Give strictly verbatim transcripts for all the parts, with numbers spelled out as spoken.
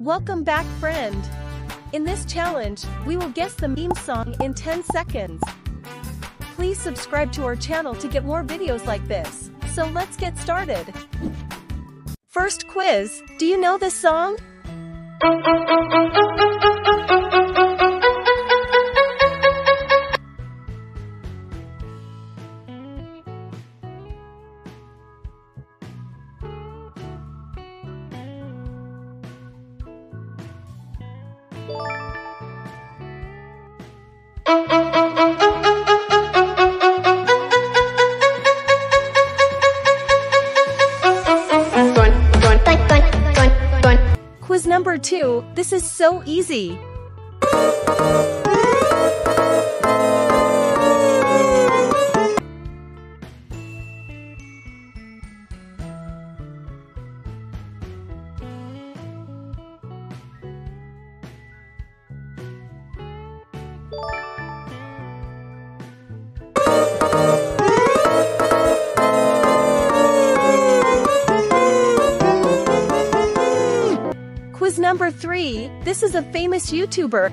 Welcome back, friend. In this challenge, we will guess the meme song in ten seconds. Please subscribe to our channel to get more videos like this. So let's get started. First quiz, do you know this song? Quiz number two, this is so easy. Quiz number three, this is a famous YouTuber.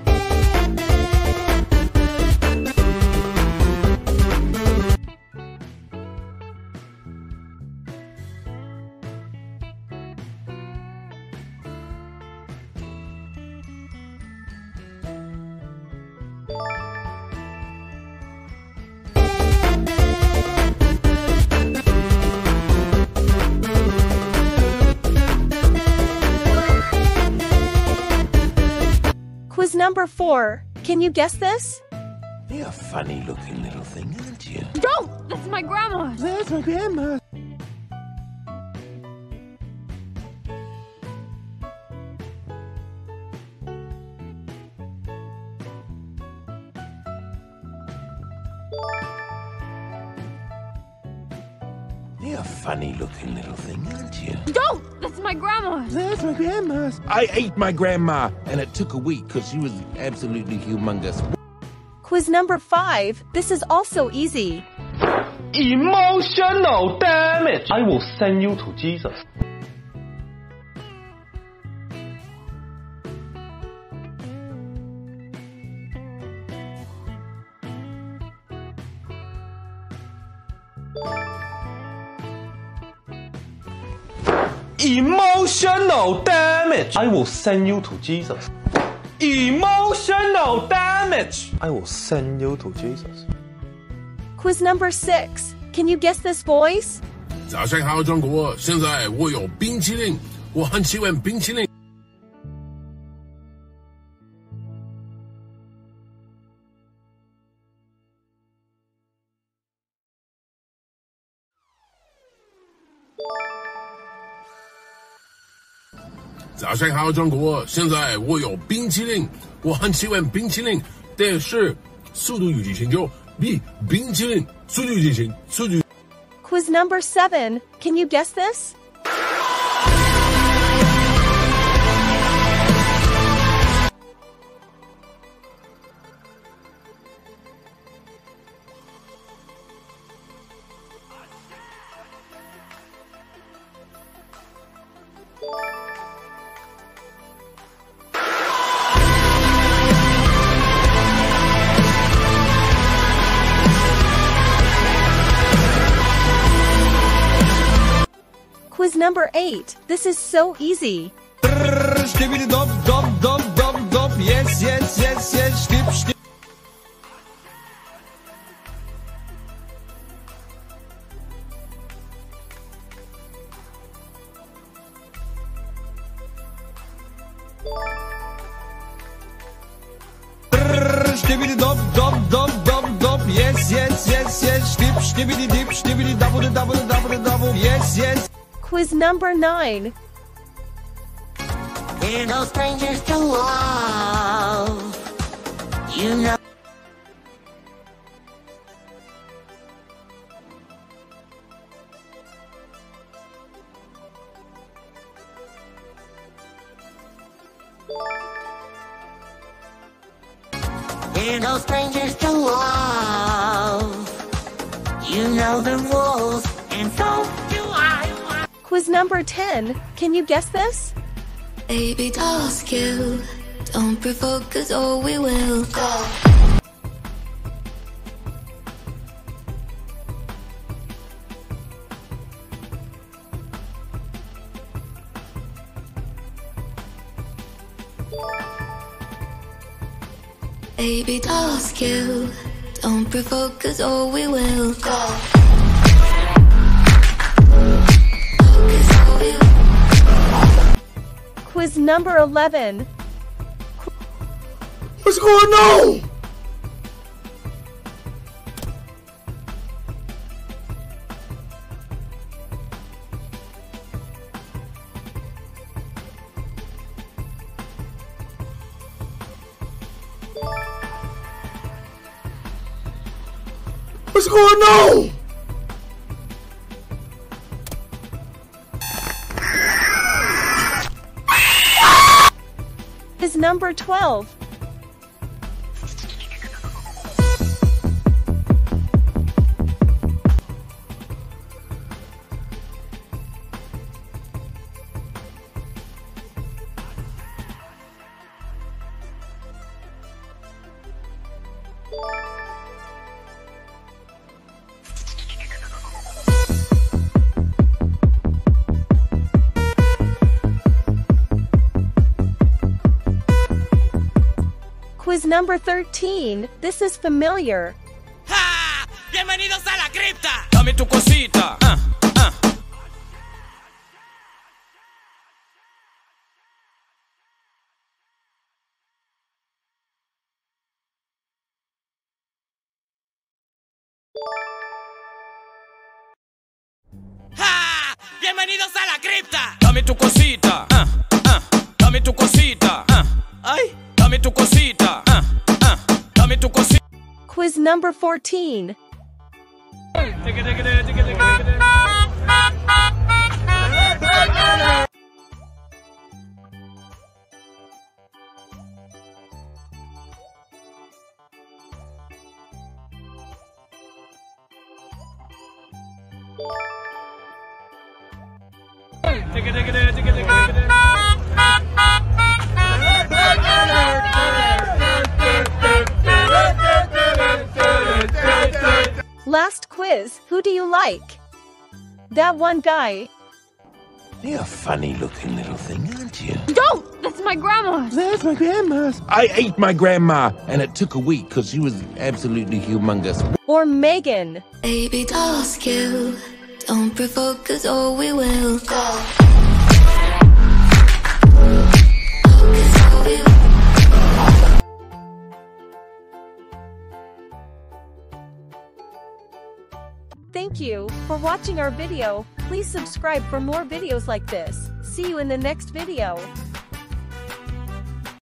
Quiz number four. Can you guess this? You're a funny looking little thing, aren't you? Don't! That's my grandma! That's my grandma! You're a funny looking little thing, aren't you? Don't! That's my grandma! That's my grandma! I ate my grandma, and it took a week because she was absolutely humongous. Quiz number five. This is also easy. Emotional damage! I will send you to Jesus. Emotional damage! I will send you to Jesus. Emotional damage! I will send you to Jesus. Quiz number six. Can you guess this voice? 早上好中国,现在我有冰淇淋,我很喜欢冰淇淋。 早上好，中国！现在我有冰淇淋，我很喜欢冰淇淋。但是，速度与激情就比冰淇淋速度激情速度。Quiz number seven. Can you guess this? Quiz number eight. This is so easy. Yes, yes, yes, yes. Yes, yes, yes, yes. Dip, stibbity, dip, stibbity, double, double, double, double. Yes, yes. Quiz number nine. We're no strangers to love. You know. We're no strangers to love. You know the rules, and so do I. Quiz number ten. Can you guess this? Baby doll's cute. Don't provoke, cause oh, we will go. Baby doll's cute. Don't provoke, cause oh, we will go. Quiz number eleven. What's going on? What's going on? Number twelve. Quiz number thirteen. This is familiar. Ha! Bienvenidos a la cripta. Dame tu cosita. Uh, uh. Ha! Bienvenidos a la cripta. Dame tu cosita. Uh, uh. Dame tu cosita. Uh. Ay. Dame tu cosita. Uh, uh, dame tu cosita. Quiz number fourteen. Last quiz, who do you like? That one guy. You're a funny looking little thing, aren't you? Don't! That's my grandma's! That's my grandma's! I ate my grandma, and it took a week because she was absolutely humongous. Or Megan. Baby doll's cute. Don't provoke, cause oh, we will go. Thank you for watching our video. Please subscribe for more videos like this. See you in the next video.